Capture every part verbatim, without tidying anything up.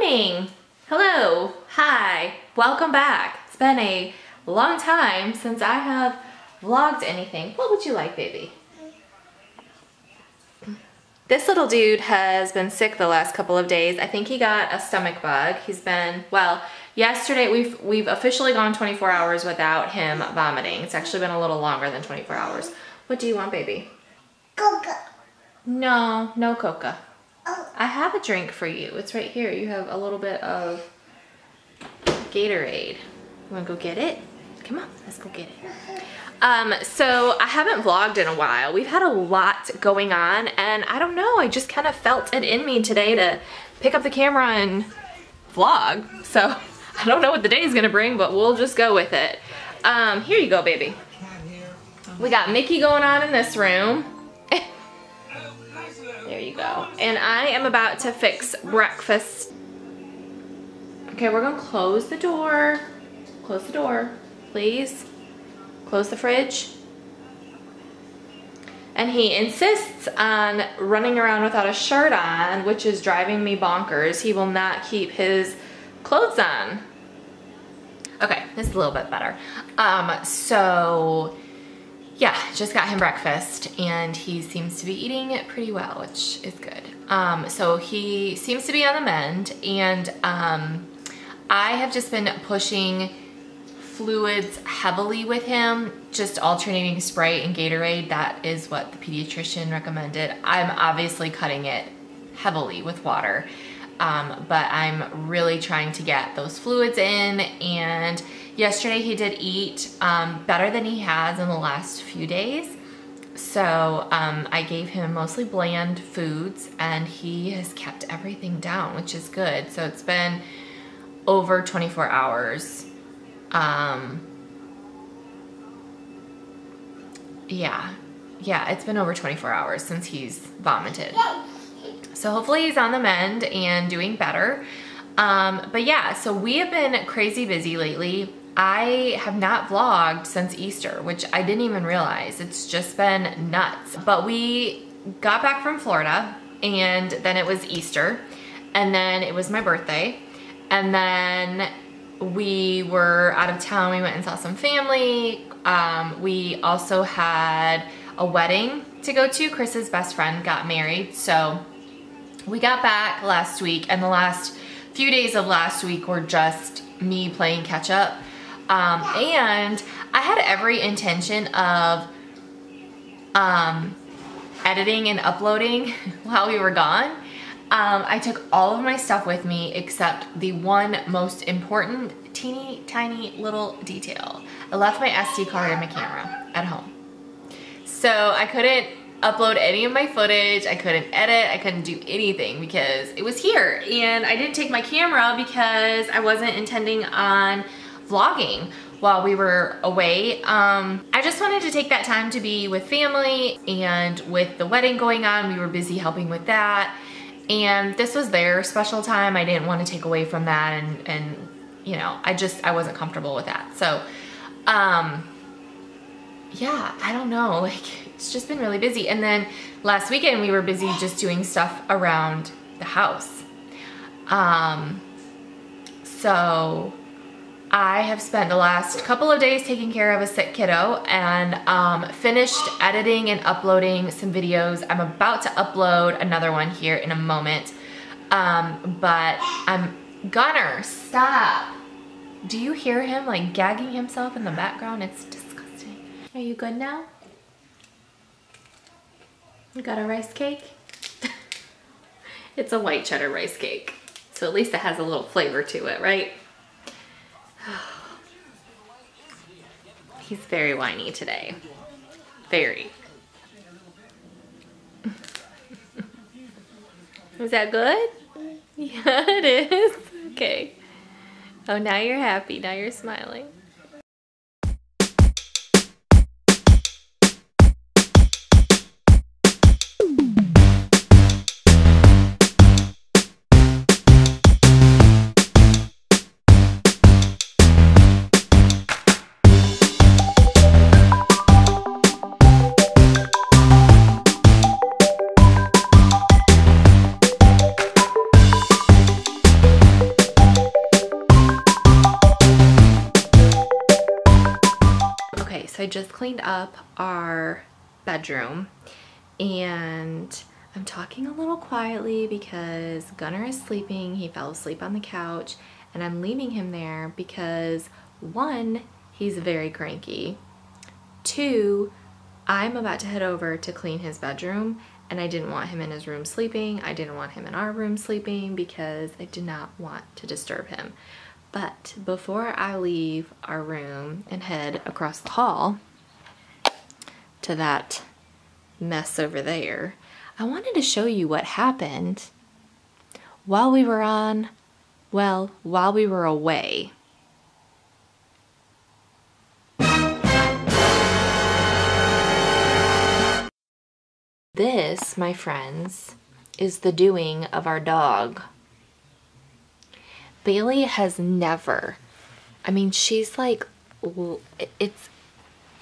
morning. Hello. Hi. Welcome back. It's been a long time since I have vlogged anything. What would you like, baby? This little dude has been sick the last couple of days. I think he got a stomach bug. He's been, well, yesterday we've we've officially gone twenty-four hours without him vomiting. It's actually been a little longer than twenty-four hours. What do you want, baby? Coca. No, no Coca. Oh. I have a drink for you. It's right here. You have a little bit of Gatorade. You want to go get it? Come on, let's go get it. Um, so I haven't vlogged in a while. We've had a lot going on, and I don't know, I just kind of felt it in me today to pick up the camera and vlog. So I don't know what the day is gonna bring, but we'll just go with it. Um, here you go, baby. We got Mickey going on in this room. There you go. And I am about to fix breakfast. Okay, we're gonna close the door. Close the door, please. Close the fridge. And he insists on running around without a shirt on, which is driving me bonkers. He will not keep his clothes on. Okay, this is a little bit better. Um, so yeah, just got him breakfast and he seems to be eating it pretty well, which is good. Um, so he seems to be on the mend, and um, I have just been pushing fluids heavily with him, just alternating Sprite and Gatorade. That is what the pediatrician recommended. I'm obviously cutting it heavily with water, um, but I'm really trying to get those fluids in. And yesterday he did eat um, better than he has in the last few days. So um, I gave him mostly bland foods, and he has kept everything down, which is good. So it's been over twenty-four hours. Um, yeah, yeah, it's been over twenty-four hours since he's vomited. So hopefully he's on the mend and doing better. Um, but yeah, so we have been crazy busy lately. I have not vlogged since Easter, which I didn't even realize. It's just been nuts. But we got back from Florida, and then it was Easter, and then it was my birthday, and then we were out of town. We went and saw some family. Um, we also had a wedding to go to. Chris's best friend got married. So we got back last week, and the last few days of last week were just me playing catch up. Um, and I had every intention of um, editing and uploading while we were gone. Um, I took all of my stuff with me except the one most important teeny tiny little detail. I left my S D card and my camera at home. So I couldn't upload any of my footage, I couldn't edit, I couldn't do anything because it was here. And I didn't take my camera because I wasn't intending on vlogging while we were away. Um, I just wanted to take that time to be with family, and with the wedding going on, we were busy helping with that. And this was their special time. I didn't want to take away from that, and, and you know, I just, I wasn't comfortable with that. So, um, yeah, I don't know. Like, it's just been really busy. And then last weekend we were busy just doing stuff around the house. Um, so I have spent the last couple of days taking care of a sick kiddo, and um, finished editing and uploading some videos. I'm about to upload another one here in a moment, um, but I'm... Gunnar, stop! Do you hear him like gagging himself in the background? It's disgusting. Are you good now? You got a rice cake? It's a white cheddar rice cake, so at least it has a little flavor to it, right? He's very whiny today. Very. Was that good? Yeah, it is. Okay. Oh, now you're happy. Now you're smiling. I just cleaned up our bedroom, and I'm talking a little quietly because Gunnar is sleeping. He fell asleep on the couch, and I'm leaving him there because, one, he's very cranky. Two, I'm about to head over to clean his bedroom, and I didn't want him in his room sleeping. I didn't want him in our room sleeping because I did not want to disturb him. But before I leave our room and head across the hall to that mess over there, I wanted to show you what happened while we were on, well, while we were away. This, my friends, is the doing of our dog. Bailey has never, I mean, she's like, it's,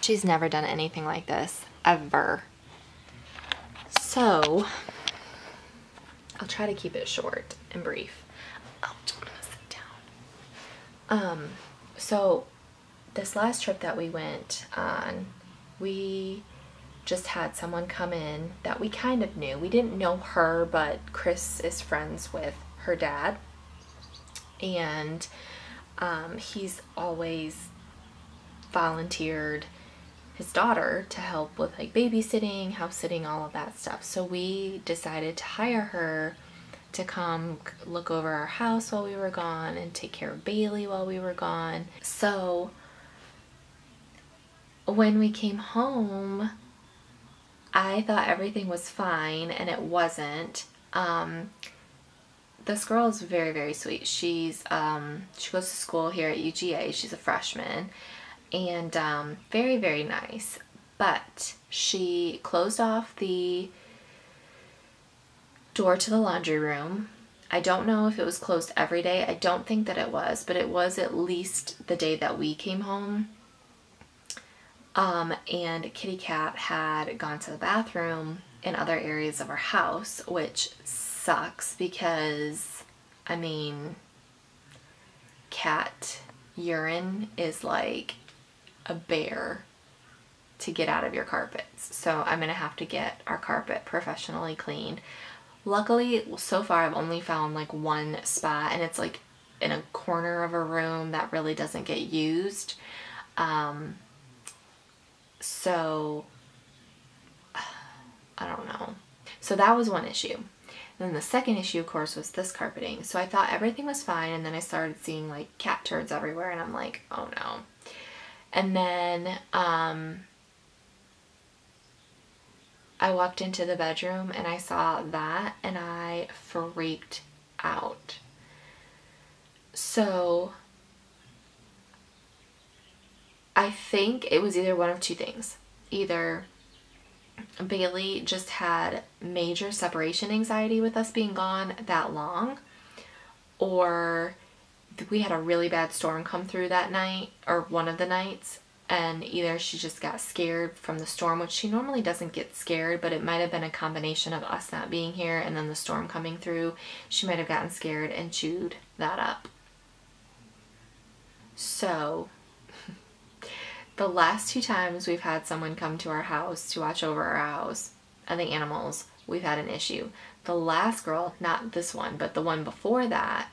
she's never done anything like this, ever. So, I'll try to keep it short and brief. Oh, don't want to sit down. Um, so, this last trip that we went on, we just had someone come in that we kind of knew. We didn't know her, but Chris is friends with her dad. And um, he's always volunteered his daughter to help with like babysitting, house sitting, all of that stuff. So we decided to hire her to come look over our house while we were gone and take care of Bailey while we were gone. So when we came home, I thought everything was fine, and it wasn't. Um, This girl is very, very sweet. She's, um, she goes to school here at U G A. She's a freshman, and um, very, very nice. But she closed off the door to the laundry room. I don't know if it was closed every day. I don't think that it was, but it was at least the day that we came home. Um, and Kitty Cat had gone to the bathroom in other areas of our house, which sucks because, I mean, cat urine is like a bear to get out of your carpets. So I'm gonna have to get our carpet professionally cleaned. Luckily, so far I've only found like one spot, and it's like in a corner of a room that really doesn't get used. Um, so, I don't know. So that was one issue. Then the second issue, of course, was this carpeting. So I thought everything was fine, and then I started seeing like cat turds everywhere, and I'm like, oh no. And then um, I walked into the bedroom and I saw that, and I freaked out. So I think it was either one of two things. Either Bailey just had major separation anxiety with us being gone that long, or we had a really bad storm come through that night, or one of the nights, and either she just got scared from the storm, which she normally doesn't get scared, but it might have been a combination of us not being here and then the storm coming through. She might have gotten scared and chewed that up. So the last two times we've had someone come to our house to watch over our house and the animals, we've had an issue. The last girl, not this one, but the one before that,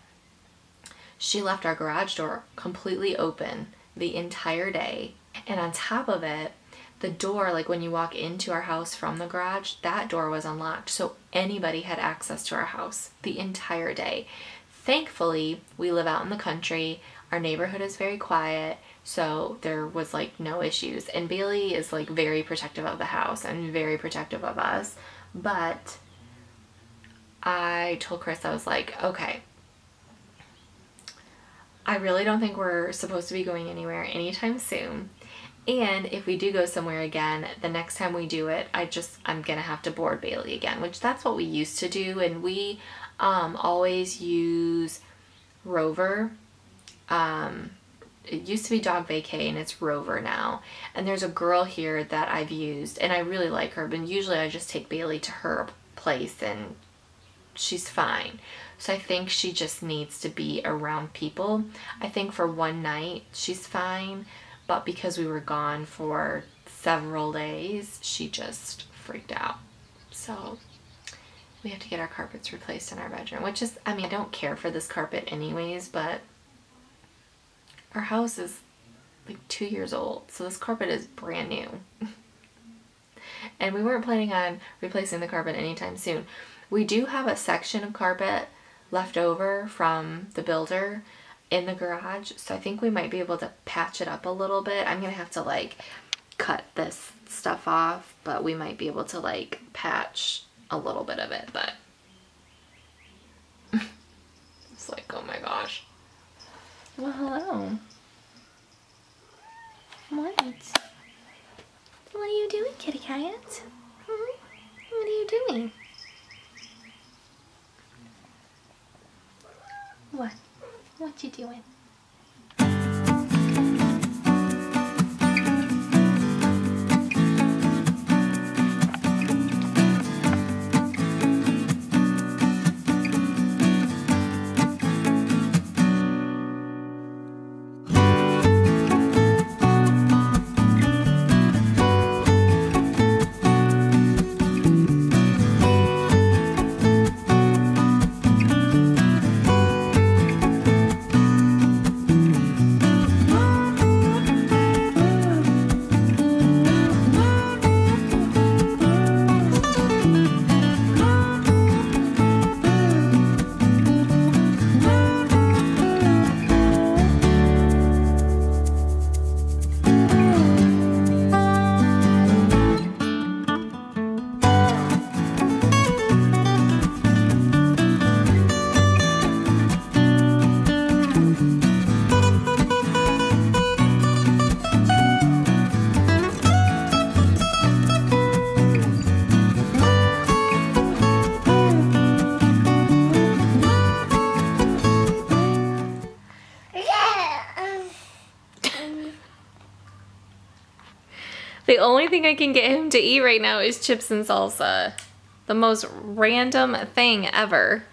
she left our garage door completely open the entire day. And on top of it, the door, like when you walk into our house from the garage, that door was unlocked. So anybody had access to our house the entire day. Thankfully, we live out in the country. Our neighborhood is very quiet. So there was like no issues, and Bailey is like very protective of the house and very protective of us. But I told Chris, I was like, okay, I really don't think we're supposed to be going anywhere anytime soon. And if we do go somewhere again, the next time we do it, I just, I'm gonna have to board Bailey again, which that's what we used to do. And we um, always use Rover. Um, It used to be Dog Vacay, and it's Rover now. And there's a girl here that I've used, and I really like her, but usually I just take Bailey to her place and she's fine. So I think she just needs to be around people. I think for one night she's fine, but because we were gone for several days, she just freaked out. So we have to get our carpets replaced in our bedroom, which is, I mean, I don't care for this carpet anyways, but our house is like two years old, so this carpet is brand new. And we weren't planning on replacing the carpet anytime soon. We do have a section of carpet left over from the builder in the garage, so I think we might be able to patch it up a little bit. I'm gonna have to like cut this stuff off, but we might be able to like patch a little bit of it, but it's like, oh my gosh. Well, hello. What? What are you doing, Kitty Cat? Hmm? What are you doing? What? What you doing? The only thing I can get him to eat right now is chips and salsa. The most random thing ever.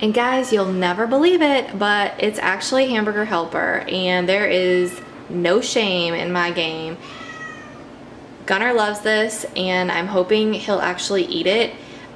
And guys, you'll never believe it, but it's actually Hamburger Helper, and there is no shame in my game. Gunnar loves this, and I'm hoping he'll actually eat it,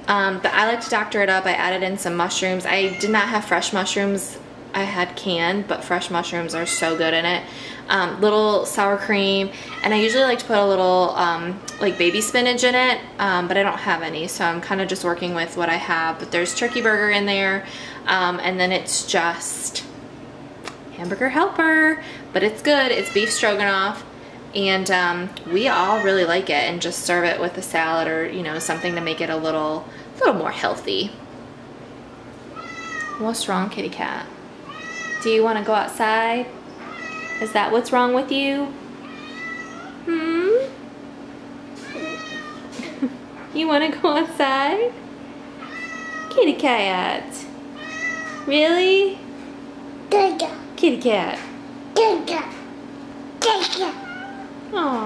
um, but I like to doctor it up. I added in some mushrooms. I did not have fresh mushrooms. I had canned, but fresh mushrooms are so good in it. Um, little sour cream, and I usually like to put a little um, like baby spinach in it, um, but I don't have any, so I'm kind of just working with what I have. But there's turkey burger in there, um, and then it's just Hamburger Helper, but it's good. It's beef stroganoff, and um, we all really like it, and just serve it with a salad or, you know, something to make it a little, a little more healthy. What's wrong, Kitty Cat? Do you want to go outside? Is that what's wrong with you? Hmm? You want to go outside? Kitty Cat. Really? Kitty Cat. Aww,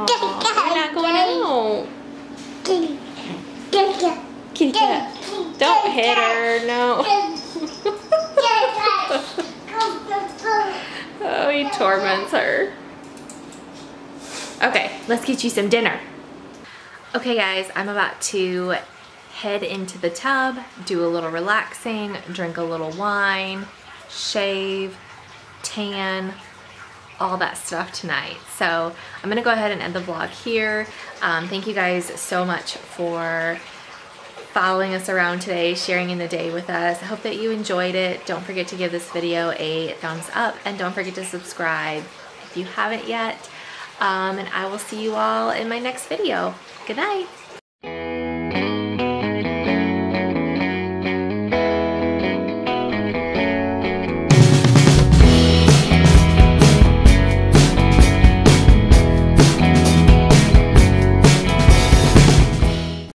you're not going out. Kitty Cat. Don't hit her, no. Oh, he torments her. Okay, let's get you some dinner. Okay guys, I'm about to head into the tub, do a little relaxing, drink a little wine, shave, tan, all that stuff tonight. So I'm gonna go ahead and end the vlog here. Um, thank you guys so much for following us around today, sharing in the day with us. I hope that you enjoyed it. Don't forget to give this video a thumbs up and don't forget to subscribe if you haven't yet. Um, and I will see you all in my next video. Good night.